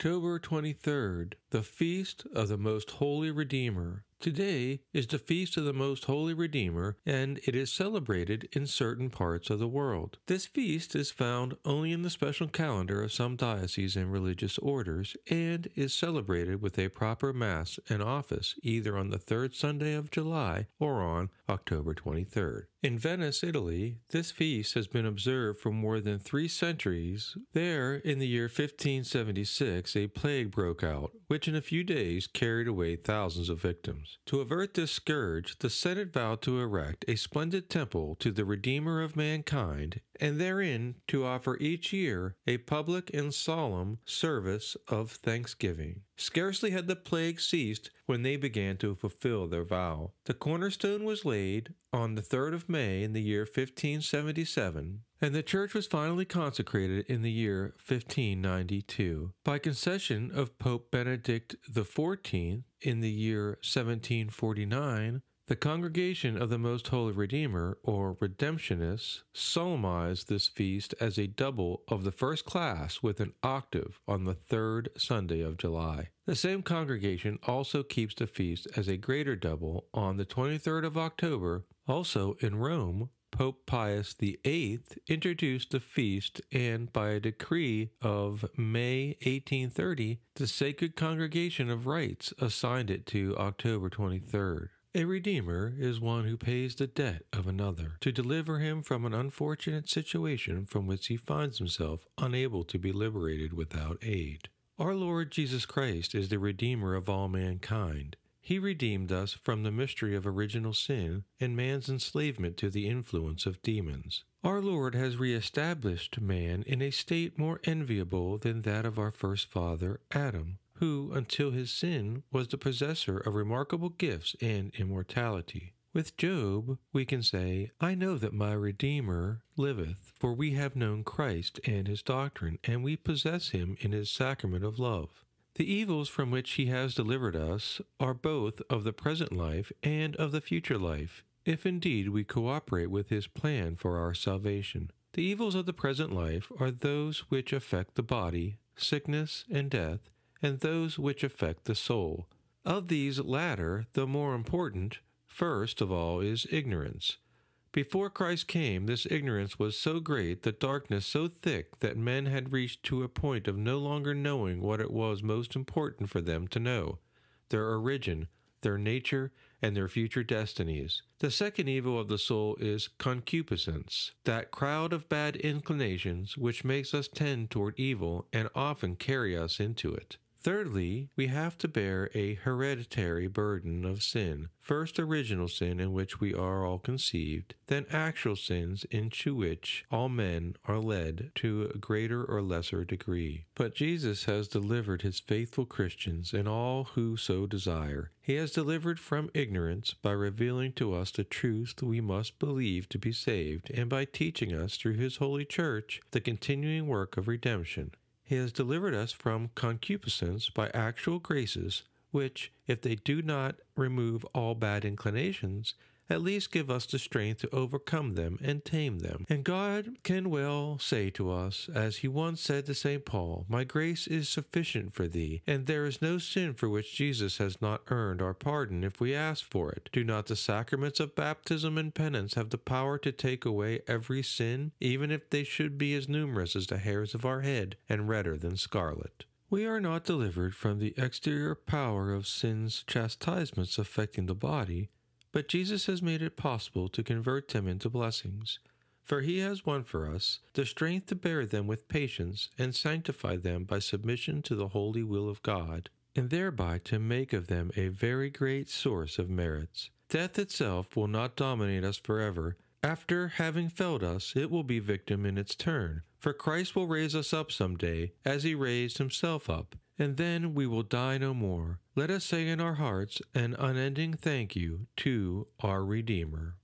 October 23rd, the Feast of the Most Holy Redeemer. Today is the Feast of the Most Holy Redeemer, and it is celebrated in certain parts of the world. This feast is found only in the special calendar of some dioceses and religious orders, and is celebrated with a proper Mass and office either on the third Sunday of July or on October 23rd. In Venice, Italy, this feast has been observed for more than 3 centuries. There, in the year 1576, a plague broke out, which in a few days carried away thousands of victims. To avert this scourge, the Senate vowed to erect a splendid temple to the Redeemer of mankind, and therein to offer each year a public and solemn service of thanksgiving. Scarcely had the plague ceased when they began to fulfill their vow. The cornerstone was laid on the 3rd of May in the year 1577, and the church was finally consecrated in the year 1592. By concession of Pope Benedict XIV in the year 1749, the Congregation of the Most Holy Redeemer, or Redemptionists, solemnized this feast as a double of the first class with an octave on the 3rd Sunday of July. The same congregation also keeps the feast as a greater double on the 23rd of October. Also in Rome, Pope Pius VIII introduced the feast, and by a decree of May 1830, the Sacred Congregation of Rites assigned it to October 23rd. A redeemer is one who pays the debt of another to deliver him from an unfortunate situation from which he finds himself unable to be liberated without aid. Our Lord Jesus Christ is the Redeemer of all mankind. He redeemed us from the mystery of original sin and man's enslavement to the influence of demons. Our Lord has reestablished man in a state more enviable than that of our first father, Adam, who, until his sin, was the possessor of remarkable gifts and immortality. With Job, we can say, "I know that my Redeemer liveth, for we have known Christ and his doctrine, and we possess him in his sacrament of love." The evils from which he has delivered us are both of the present life and of the future life, if indeed we cooperate with his plan for our salvation. The evils of the present life are those which affect the body, sickness and death, and those which affect the soul. Of these latter, the more important, first of all, is ignorance. Before Christ came, this ignorance was so great, the darkness so thick, that men had reached to a point of no longer knowing what it was most important for them to know, their origin, their nature, and their future destinies. The second evil of the soul is concupiscence, that crowd of bad inclinations which makes us tend toward evil and often carry us into it. Thirdly, we have to bear a hereditary burden of sin, first original sin in which we are all conceived, then actual sins into which all men are led to a greater or lesser degree. But Jesus has delivered his faithful Christians and all who so desire. He has delivered from ignorance by revealing to us the truth we must believe to be saved, and by teaching us through his holy church the continuing work of redemption. He has delivered us from concupiscence by actual graces, which, if they do not remove all bad inclinations, at least give us the strength to overcome them and tame them. And God can well say to us, as he once said to St. Paul, "My grace is sufficient for thee," and there is no sin for which Jesus has not earned our pardon if we ask for it. Do not the sacraments of baptism and penance have the power to take away every sin, even if they should be as numerous as the hairs of our head and redder than scarlet? We are not delivered from the exterior power of sin's chastisements affecting the body, but Jesus has made it possible to convert them into blessings, for he has won for us the strength to bear them with patience and sanctify them by submission to the holy will of God, and thereby to make of them a very great source of merits. Death itself will not dominate us forever. After having felled us, it will be victim in its turn, for Christ will raise us up some day, as he raised himself up, and then we will die no more. Let us say in our hearts an unending thank you to our Redeemer.